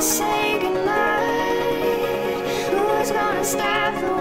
say goodnight? Who's gonna stop the